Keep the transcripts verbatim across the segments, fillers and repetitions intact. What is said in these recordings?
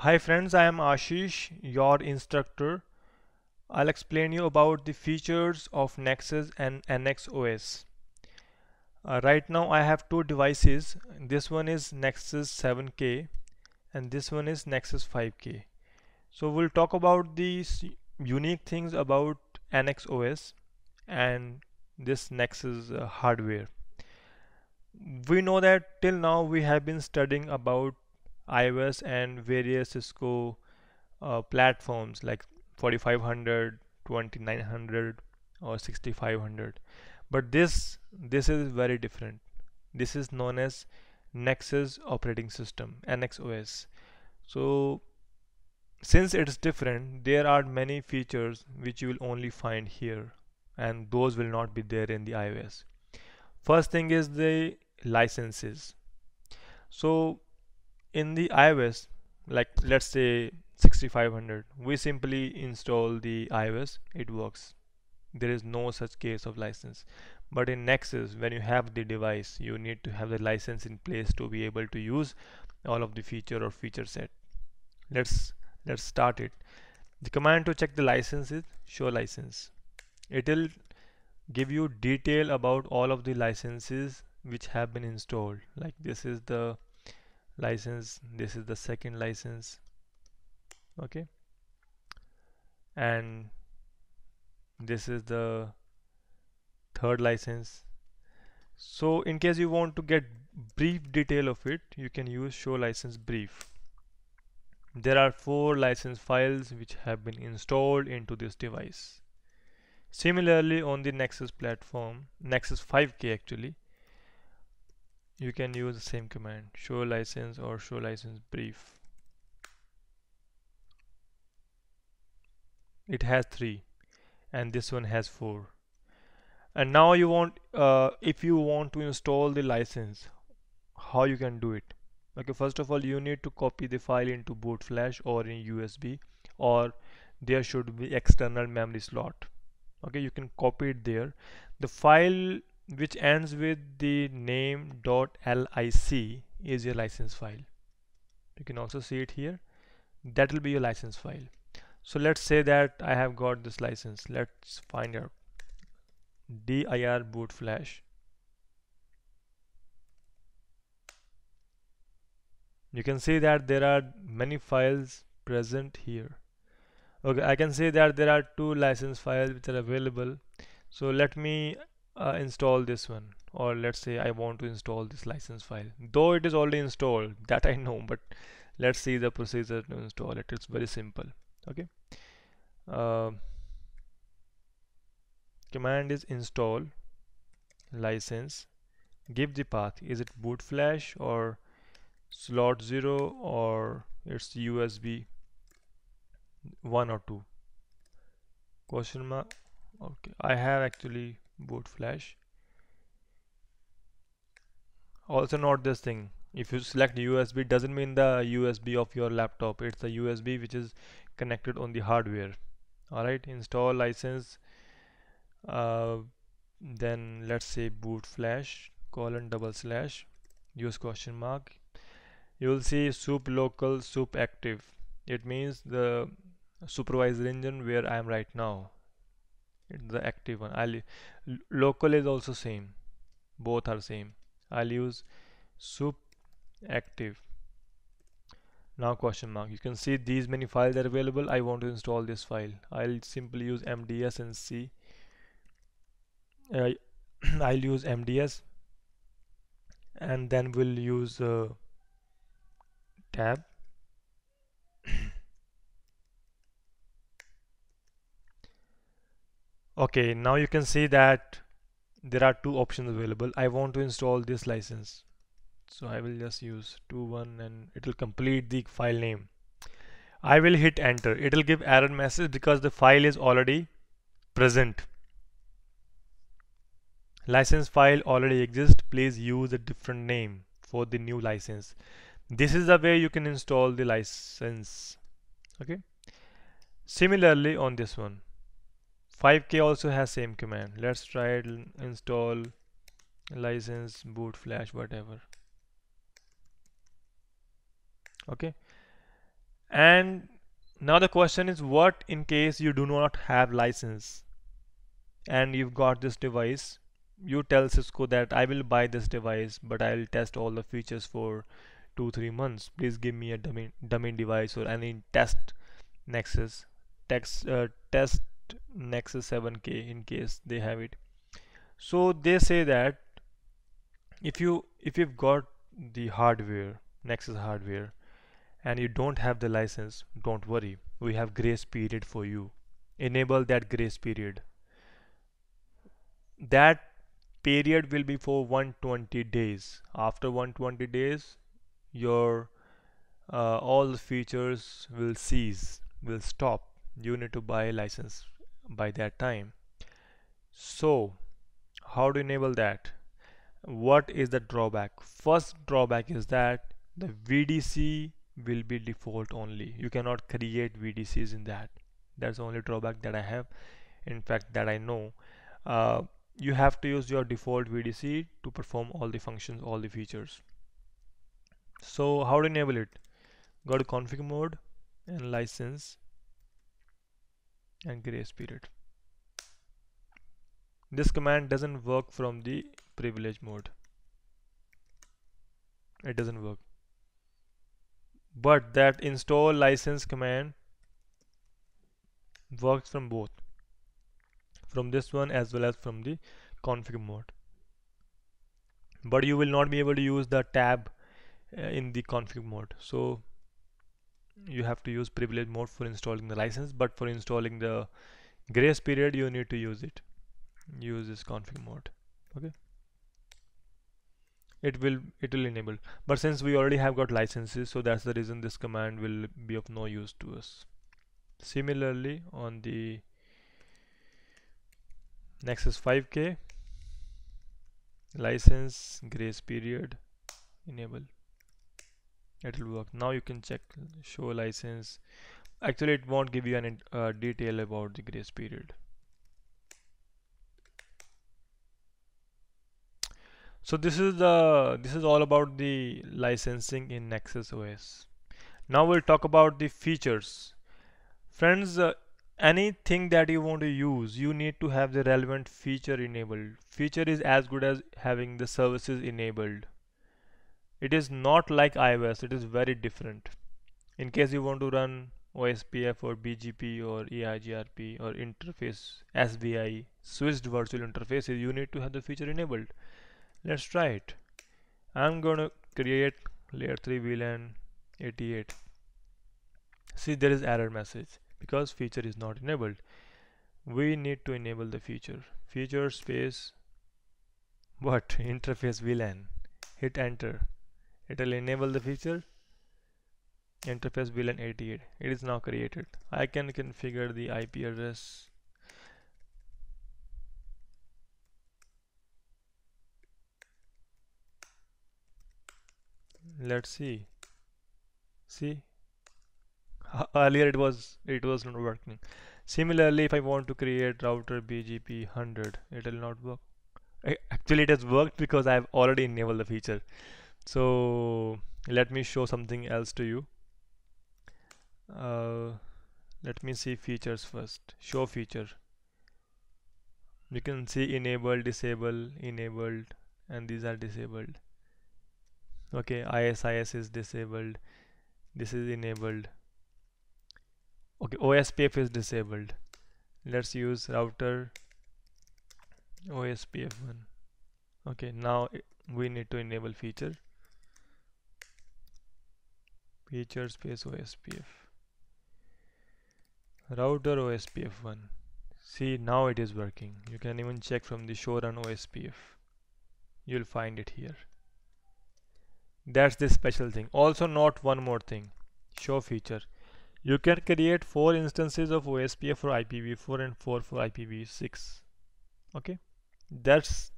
Hi friends, I am Ashish, your instructor. I'll explain you about the features of Nexus and N X O S. Uh, right now I have two devices. This one is Nexus seven K and this one is Nexus five K. So we'll talk about these unique things about N X O S and this Nexus uh, hardware. We know that till now we have been studying about iOS and various Cisco uh, platforms like forty-five hundred, twenty-nine hundred or sixty-five hundred, but this this is very different. This is known as Nexus operating system, N X O S. So since it's different, there are many features which you will only find here and those will not be there in the iOS. First thing is the licenses. So in the iOS, like let's say sixty-five hundred, we simply install the iOS, it works. There is no such case of license. But in Nexus, when you have the device, you need to have the license in place to be able to use all of the feature or feature set. Let's let's start it. The command to check the license is show license. It will give you detail about all of the licenses which have been installed. Like this is the license, this is the second license, okay, and this is the third license. So in case you want to get brief detail of it, you can use show license brief. There are four license files which have been installed into this device. Similarly, on the Nexus platform, Nexus five K actually, you can use the same command, show license or show license brief. It has three and this one has four. And now you want, uh, if you want to install the license, how you can do it? Okay, first of all, you need to copy the file into boot flash or in U S B, or there should be external memory slot. Okay, you can copy it there. The file which ends with the name .lic is your license file. You can also see it here. That will be your license file. So let's say that I have got this license. Let's find out. dir boot flash. You can see that there are many files present here. Okay, I can say that there are two license files which are available. So let me Uh, install this one, or let's say I want to install this license file, though it is already installed, that I know, but let's see the procedure to install it. It's very simple. Okay, uh, command is install license, give the path, is it boot flash or slot zero or it's U S B one or two question mark. Okay, I have actually boot flash. Also note this thing, if you select U S B, doesn't mean the U S B of your laptop, it's the U S B which is connected on the hardware. Alright, install license, uh, then let's say boot flash colon double slash use question mark. You will see sup local sup active, it means the supervisor engine where I am right now. It's the active one. I'll local is also same, both are same. I'll use sup active. Now question mark, you can see these many files are available. I want to install this file. I'll simply use M D S and see. uh, I'll use M D S and then we'll use uh, tab. Okay, now you can see that there are two options available. I want to install this license, so I will just use two one and it will complete the file name. I will hit enter. It will give error message because the file is already present. License file already exists. Please use a different name for the new license. This is the way you can install the license. Okay. Similarly on this one. five K also has same command. Let's try it, install license boot flash whatever. Okay, And now the question is, what in case you do not have license and you've got this device? You tell Cisco that I will buy this device, but I will test all the features for two three months, please give me a dummy dummy device or any test Nexus text uh, test Nexus seven K in case they have it. So they say that if you if you've got the hardware, Nexus hardware, and you don't have the license, don't worry, we have grace period for you. Enable that grace period. That period will be for one hundred twenty days. After one hundred twenty days, your uh, all the features will cease, will stop. You need to buy a license by that time. So how to enable that? What is the drawback? First drawback is that the V D C will be default only. You cannot create V D Cs in that. That's the only drawback that I have, in fact, that I know. Uh, you have to use your default V D C to perform all the functions, all the features. So how to enable it? Go to config mode and license and grace period. This command doesn't work from the privilege mode. It doesn't work. But that install license command works from both, from this one as well as from the config mode. But you will not be able to use the tab uh, in the config mode. So you have to use privilege mode for installing the license, but for installing the grace period, you need to use it. Use this config mode. Okay. It will it will enable. But since we already have got licenses, so that's the reason this command will be of no use to us. Similarly, on the Nexus five K, license, grace period, enable. It will work. Now you can check show license. Actually, it won't give you any uh, detail about the grace period. So this is the this is all about the licensing in Nexus O S. Now we'll talk about the features, friends. Uh, anything that you want to use, you need to have the relevant feature enabled. Feature is as good as having the services enabled. It is not like iOS. It is very different. In case you want to run O S P F or B G P or E I G R P or interface S V I, switched virtual interfaces, you need to have the feature enabled. Let's try it. I'm going to create layer three V LAN eighty-eight. See, there is error message because feature is not enabled. We need to enable the feature. Feature space what? Interface V LAN. Hit enter. It will enable the feature. Interface V LAN eighty-eight. It is now created. I can configure the I P address. Let's see. See, earlier it was it was not working. Similarly, if I want to create router B G P one hundred, it will not work. Actually, it has worked because I have already enabled the feature. So let me show something else to you. Uh, let me see features first. Show feature. You can see enable, disable, enabled, and these are disabled. Okay, I S I S is disabled, this is enabled. Okay, O S P F is disabled. Let's use router O S P F one. Okay, now we need to enable feature. Feature space O S P F. Router O S P F one. See, now it is working. You can even check from the show run O S P F. You'll find it here. That's the special thing. Also note one more thing, show feature. You can create four instances of O S P F for I P v four and four for I P v six. Okay, that's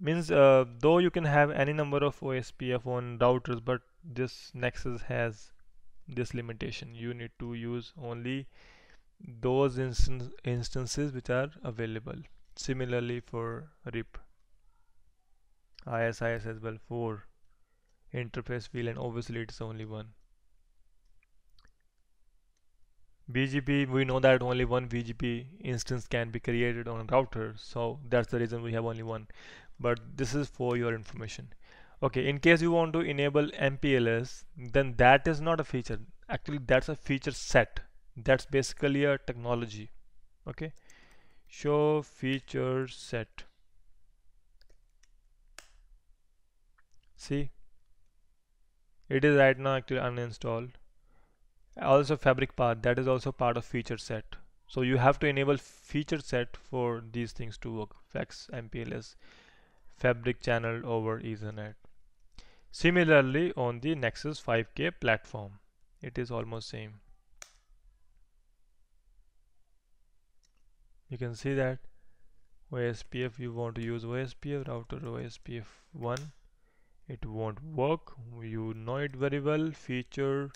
means uh, though you can have any number of O S P F on routers, but this Nexus has this limitation. You need to use only those instan instances which are available. Similarly for R I P, I S I S as well, four. Interface V LAN, obviously it's only one. B G P, we know that only one B G P instance can be created on a router, so that's the reason we have only one. But this is for your information. Okay, in case you want to enable M P L S, then that is not a feature. Actually, that's a feature set. That's basically a technology. Okay, show feature set. See, it is right now actually uninstalled. Also fabric path, that is also part of feature set. So you have to enable feature set for these things to work. Flex M P L S, fabric channel over Ethernet. Similarly on the Nexus five K platform, it is almost same. You can see that O S P F, you want to use O S P F router O S P F one, it won't work. You know it very well. Feature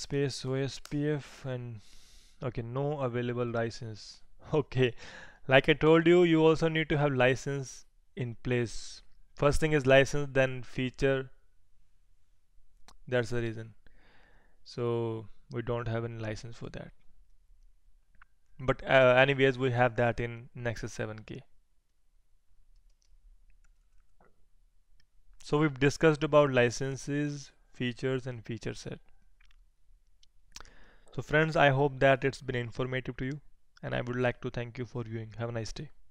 space O S P F and okay, no available license. Okay, like I told you, you also need to have license in place. First thing is license, then feature. That's the reason. So we don't have any license for that. But uh, anyways, we have that in Nexus seven K. So we've discussed about licenses, features and feature set. So friends, I hope that it's been informative to you, and I would like to thank you for viewing. Have a nice day.